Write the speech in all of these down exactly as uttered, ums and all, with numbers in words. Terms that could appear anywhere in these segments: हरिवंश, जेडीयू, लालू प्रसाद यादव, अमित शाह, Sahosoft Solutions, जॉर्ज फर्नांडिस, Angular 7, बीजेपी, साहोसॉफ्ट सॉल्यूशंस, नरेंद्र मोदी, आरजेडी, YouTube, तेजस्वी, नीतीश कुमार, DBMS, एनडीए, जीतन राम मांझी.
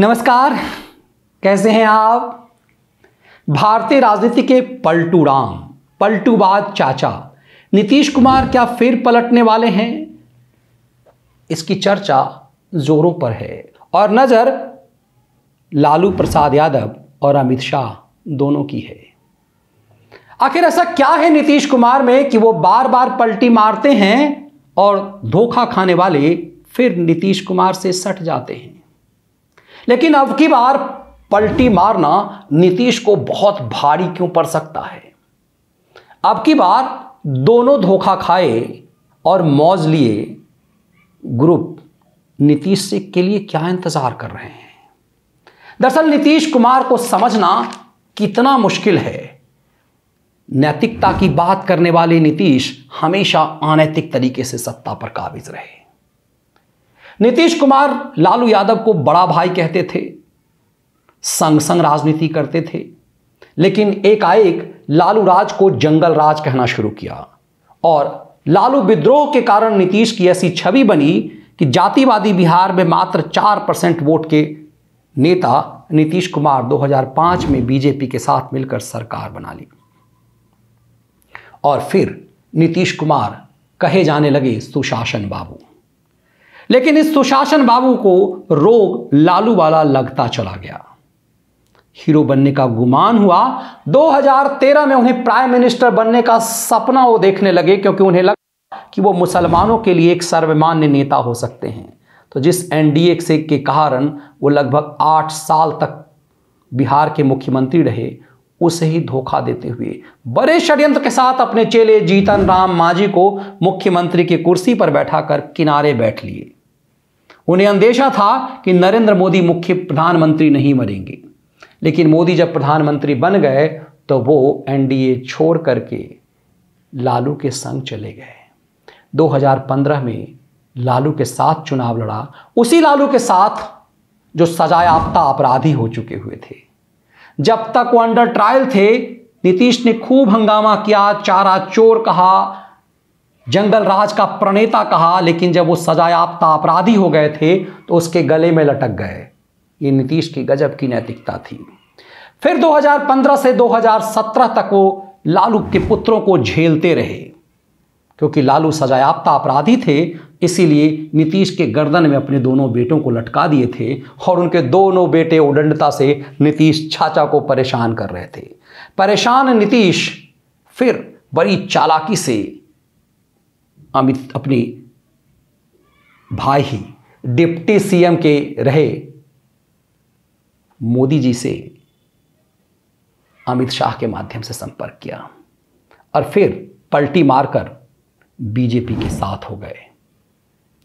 नमस्कार, कैसे हैं आप। भारतीय राजनीति के पलटू राम, पलटू बाद चाचा नीतीश कुमार क्या फिर पलटने वाले हैं, इसकी चर्चा जोरों पर है और नज़र लालू प्रसाद यादव और अमित शाह दोनों की है। आखिर ऐसा क्या है नीतीश कुमार में कि वो बार बार पलटी मारते हैं और धोखा खाने वाले फिर नीतीश कुमार से सट जाते हैं। लेकिन अब की बार पलटी मारना नीतीश को बहुत भारी क्यों पड़ सकता है। अब की बार दोनों धोखा खाए और मौज लिए ग्रुप नीतीश से के लिए क्या इंतजार कर रहे हैं। दरअसल नीतीश कुमार को समझना कितना मुश्किल है। नैतिकता की बात करने वाले नीतीश हमेशा अनैतिक तरीके से सत्ता पर काबिज रहे। नीतीश कुमार लालू यादव को बड़ा भाई कहते थे, संग संग राजनीति करते थे, लेकिन एकाएक लालू राज को जंगल राज कहना शुरू किया और लालू विद्रोह के कारण नीतीश की ऐसी छवि बनी कि जातिवादी बिहार में मात्र चार परसेंट वोट के नेता नीतीश कुमार दो हज़ार पाँच में बीजेपी के साथ मिलकर सरकार बना ली और फिर नीतीश कुमार कहे जाने लगे सुशासन बाबू। लेकिन इस सुशासन बाबू को रोग लालू वाला लगता चला गया। हीरो बनने का गुमान हुआ। दो हज़ार तेरह में उन्हें प्राइम मिनिस्टर बनने का सपना वो देखने लगे, क्योंकि उन्हें लगा कि वो मुसलमानों के लिए एक सर्वमान्य नेता हो सकते हैं। तो जिस एनडीए से के कारण वो लगभग आठ साल तक बिहार के मुख्यमंत्री रहे, उसे ही धोखा देते हुए बड़े षड्यंत्र के साथ अपने चेले जीतन राम मांझी को मुख्यमंत्री की कुर्सी पर बैठाकर किनारे बैठ लिए। उन्हें अंदेशा था कि नरेंद्र मोदी मुख्य प्रधानमंत्री नहीं बनेंगे, लेकिन मोदी जब प्रधानमंत्री बन गए तो वो एनडीए छोड़ करके लालू के संग चले गए। दो हज़ार पंद्रह में लालू के साथ चुनाव लड़ा, उसी लालू के साथ जो सजायाफ्ता अपराधी हो चुके हुए थे। जब तक वो अंडर ट्रायल थे, नीतीश ने खूब हंगामा किया, चारा चोर कहा, जंगल राज का प्रणेता कहा, लेकिन जब वो सजायाफ्ता अपराधी हो गए थे तो उसके गले में लटक गए। ये नीतीश की गजब की नैतिकता थी। फिर दो हज़ार पंद्रह से दो हज़ार सत्रह तक वो लालू के पुत्रों को झेलते रहे, क्योंकि लालू सजायाफ्ता अपराधी थे, इसीलिए नीतीश के गर्दन में अपने दोनों बेटों को लटका दिए थे और उनके दोनों बेटे उद्दंडता से नीतीश चाचा को परेशान कर रहे थे। परेशान नीतीश फिर बड़ी चालाकी से अमित अपनी भाई ही डिप्टी सीएम के रहे मोदी जी से अमित शाह के माध्यम से संपर्क किया और फिर पलटी मारकर बीजेपी के साथ हो गए।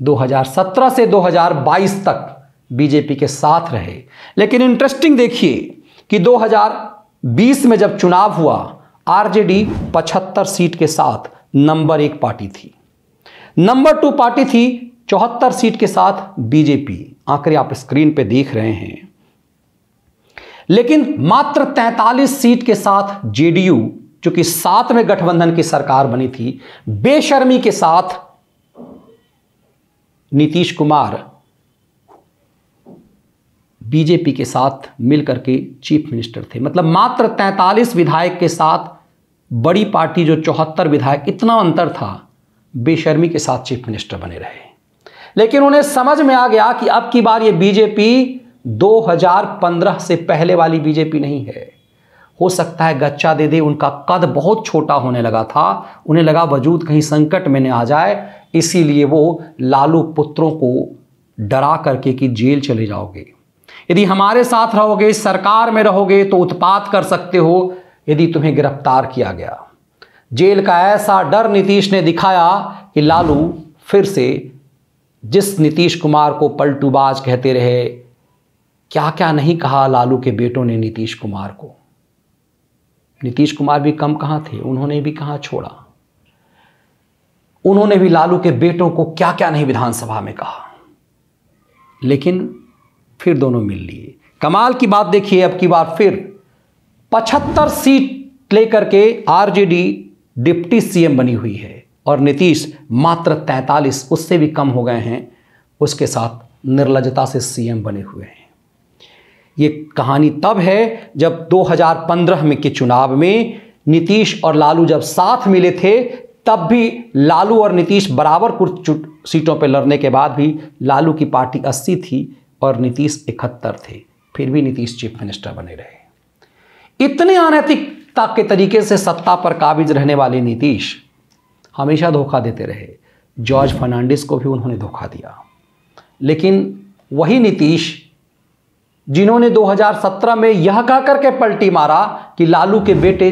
दो हज़ार सत्रह से दो हज़ार बाईस तक बीजेपी के साथ रहे। लेकिन इंटरेस्टिंग देखिए कि दो हज़ार बीस में जब चुनाव हुआ, आरजेडी पचहत्तर सीट के साथ नंबर एक पार्टी थी, नंबर टू पार्टी थी चौहत्तर सीट के साथ बीजेपी। आंकड़े आप स्क्रीन पे देख रहे हैं। लेकिन मात्र तैंतालीस सीट के साथ जेडीयू, जो कि साथ में गठबंधन की सरकार बनी थी, बेशर्मी के साथ नीतीश कुमार बीजेपी के साथ मिलकर के चीफ मिनिस्टर थे। मतलब मात्र तैंतालीस विधायक के साथ बड़ी पार्टी जो चौहत्तर विधायक, इतना अंतर था, बेशर्मी के साथ चीफ मिनिस्टर बने रहे। लेकिन उन्हें समझ में आ गया कि अब की बार ये बीजेपी दो हज़ार पंद्रह से पहले वाली बीजेपी नहीं है। हो सकता है गच्चा दे दे। उनका कद बहुत छोटा होने लगा था, उन्हें लगा वजूद कहीं संकट में न आ जाए, इसीलिए वो लालू पुत्रों को डरा करके कि जेल चले जाओगे, यदि हमारे साथ रहोगे, सरकार में रहोगे तो उत्पात कर सकते हो, यदि तुम्हें गिरफ्तार किया गया। जेल का ऐसा डर नीतीश ने दिखाया कि लालू फिर से, जिस नीतीश कुमार को पलटूबाज कहते रहे, क्या क्या नहीं कहा लालू के बेटों ने नीतीश कुमार को। नीतीश कुमार भी कम कहाँ थे, उन्होंने भी कहाँ छोड़ा, उन्होंने भी लालू के बेटों को क्या क्या नहीं विधानसभा में कहा। लेकिन फिर दोनों मिल लिए। कमाल की बात देखिए, अब की बार फिर पचहत्तर सीट लेकर के आरजेडी डिप्टी सीएम बनी हुई है और नीतीश मात्र तैंतालीस, उससे भी कम हो गए हैं, उसके साथ निर्लजता से सीएम बने हुए हैं। ये कहानी तब है जब दो हज़ार पंद्रह में के चुनाव में नीतीश और लालू जब साथ मिले थे, तब भी लालू और नीतीश बराबर कुछ सीटों पर लड़ने के बाद भी लालू की पार्टी अस्सी थी और नीतीश इकहत्तर थे, फिर भी नीतीश चीफ मिनिस्टर बने रहे। इतने अनैतिकता के तरीके से सत्ता पर काबिज रहने वाले नीतीश हमेशा धोखा देते रहे। जॉर्ज फर्नांडिस को भी उन्होंने धोखा दिया। लेकिन वही नीतीश जिन्होंने दो हज़ार सत्रह में यह कह करके पलटी मारा कि लालू के बेटे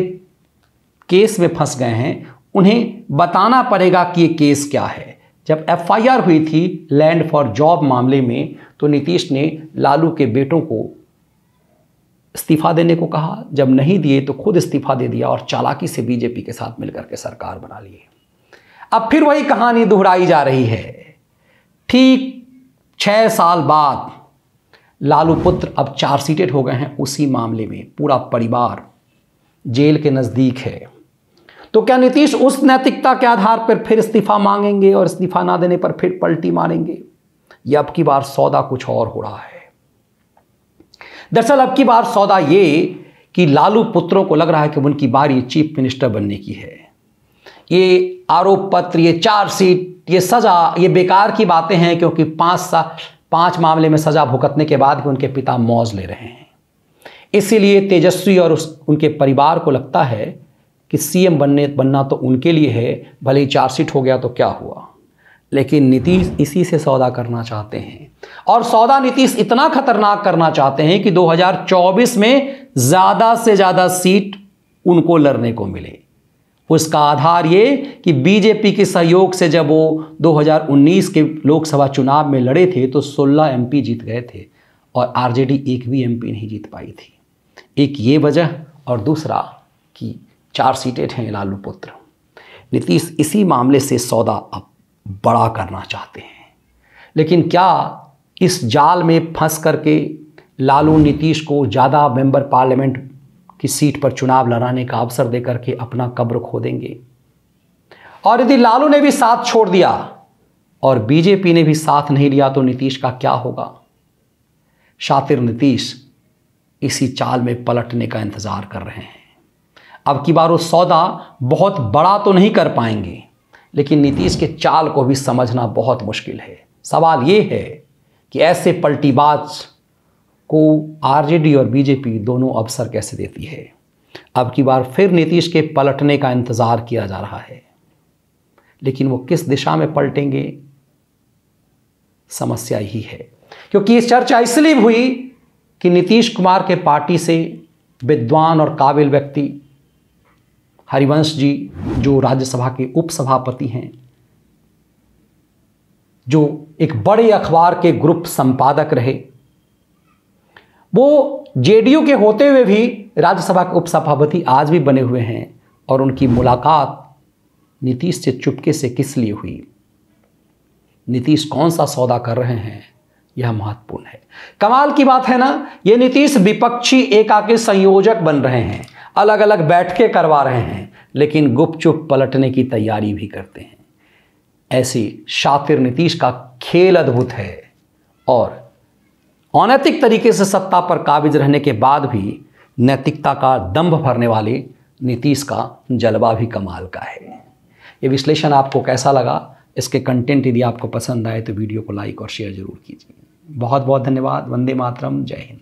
केस में फंस गए हैं, उन्हें बताना पड़ेगा कि ये केस क्या है। जब एफ आई आर हुई थी लैंड फॉर जॉब मामले में, तो नीतीश ने लालू के बेटों को इस्तीफा देने को कहा, जब नहीं दिए तो खुद इस्तीफा दे दिया और चालाकी से बीजेपी के साथ मिलकर के सरकार बना ली। अब फिर वही कहानी दोहराई जा रही है। ठीक छः साल बाद लालू पुत्र अब चार्जशीटेड हो गए हैं उसी मामले में, पूरा परिवार जेल के नज़दीक है। तो क्या नीतीश उस नैतिकता के आधार पर फिर इस्तीफा मांगेंगे और इस्तीफा ना देने पर फिर पलटी मारेंगे? यह अब की बार सौदा कुछ और हो रहा है। दरअसल अब की बार सौदा ये कि लालू पुत्रों को लग रहा है कि उनकी बारी चीफ मिनिस्टर बनने की है। ये आरोप पत्र, ये चार्जशीट, ये सज़ा, ये बेकार की बातें हैं, क्योंकि पाँच साल पाँच मामले में सज़ा भुगतने के बाद भी उनके पिता मौज ले रहे हैं। इसीलिए तेजस्वी और उस उनके परिवार को लगता है कि सी एम बनने बनना तो उनके लिए है, भले ही चार्जशीट हो गया तो क्या हुआ। लेकिन नीतीश इसी से सौदा करना चाहते हैं, और सौदा नीतीश इतना खतरनाक करना चाहते हैं कि दो हज़ार चौबीस में ज़्यादा से ज़्यादा सीट उनको लड़ने को मिले। उसका आधार ये कि बीजेपी के सहयोग से जब वो दो हज़ार उन्नीस के लोकसभा चुनाव में लड़े थे तो सोलह एम पी जीत गए थे और आर जे डी एक भी एम पी नहीं जीत पाई थी। एक ये वजह, और दूसरा कि चार्जशीटेड हैं लालू पुत्र। नीतीश इसी मामले से सौदा अब बड़ा करना चाहते हैं। लेकिन क्या इस जाल में फंस करके लालू नीतीश को ज़्यादा मेंबर पार्लियामेंट की सीट पर चुनाव लड़ाने का अवसर देकर के अपना कब्र खोदेंगे? और यदि लालू ने भी साथ छोड़ दिया और बीजेपी ने भी साथ नहीं लिया तो नीतीश का क्या होगा? शातिर नीतीश इसी चाल में पलटने का इंतज़ार कर रहे हैं। अब की बार वो सौदा बहुत बड़ा तो नहीं कर पाएंगे, लेकिन नीतीश के चाल को भी समझना बहुत मुश्किल है। सवाल ये है कि ऐसे पलटीबाज को आर जे डी और बीजेपी दोनों अवसर कैसे देती है। अब की बार फिर नीतीश के पलटने का इंतज़ार किया जा रहा है, लेकिन वो किस दिशा में पलटेंगे, समस्या यही है। क्योंकि ये चर्चा इसलिए हुई कि नीतीश कुमार के पार्टी से विद्वान और काबिल व्यक्ति हरिवंश जी, जो राज्यसभा के उपसभापति हैं, जो एक बड़े अखबार के ग्रुप संपादक रहे, वो जे डी यू के होते हुए भी राज्यसभा के उपसभापति आज भी बने हुए हैं, और उनकी मुलाकात नीतीश से चुपके से किस लिए हुई? नीतीश कौन सा सौदा कर रहे हैं, यह महत्वपूर्ण है। कमाल की बात है ना, ये नीतीश विपक्षी एका के संयोजक बन रहे हैं, अलग अलग बैठकें करवा रहे हैं, लेकिन गुपचुप पलटने की तैयारी भी करते हैं। ऐसी शातिर नीतीश का खेल अद्भुत है, और अनैतिक तरीके से सत्ता पर काबिज रहने के बाद भी नैतिकता का दंभ भरने वाले नीतीश का जलवा भी कमाल का है। ये विश्लेषण आपको कैसा लगा? इसके कंटेंट यदि आपको पसंद आए तो वीडियो को लाइक और शेयर जरूर कीजिए। बहुत बहुत धन्यवाद। वंदे मातरम। जय हिंद।